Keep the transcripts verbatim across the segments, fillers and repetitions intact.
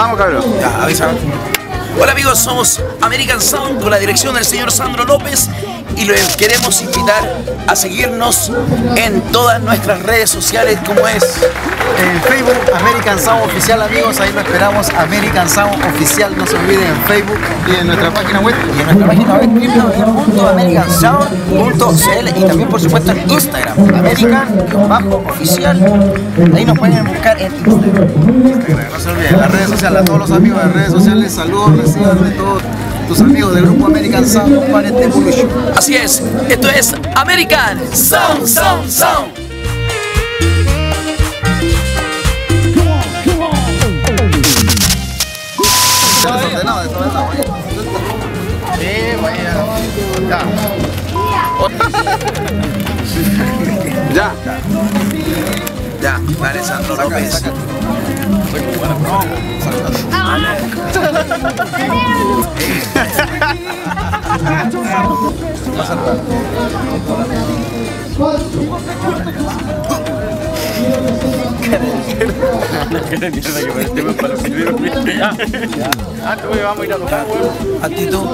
Vamos, cabrón. Ya, avísame. Hola amigos, somos Amerikan Sound con la dirección del señor Sandro López y les queremos invitar a seguirnos en todas nuestras redes sociales, como es en Facebook, Amerikan Sound Oficial, amigos, ahí lo esperamos, Amerikan Sound Oficial, no se olviden, en Facebook y en nuestra página web, y en nuestra página web w w w punto amerikan sound punto c l y también por supuesto en Instagram, Amerikan Oficial, ahí nos pueden buscar en Instagram. Instagram, no se olviden, las redes sociales, a todos los amigos de las redes sociales, saludos, reciban de todos tus amigos del grupo Amerikan Sound, compadre de Evolution. Así es, esto es Amerikan Sound, Sound, Sound. Desordenado, desordenado. Sí, bueno. Ya. Ya. Ya, dale, Sandro López. Sácate. Soy cubano, no. La cara de mierda que parecemos para los primeros mil. Ya, ya. Ah, tú me vamos a ir a tocar, huevo. Actitud.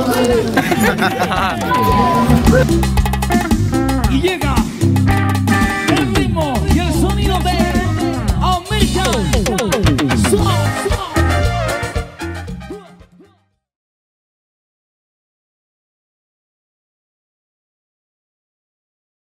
Y llega.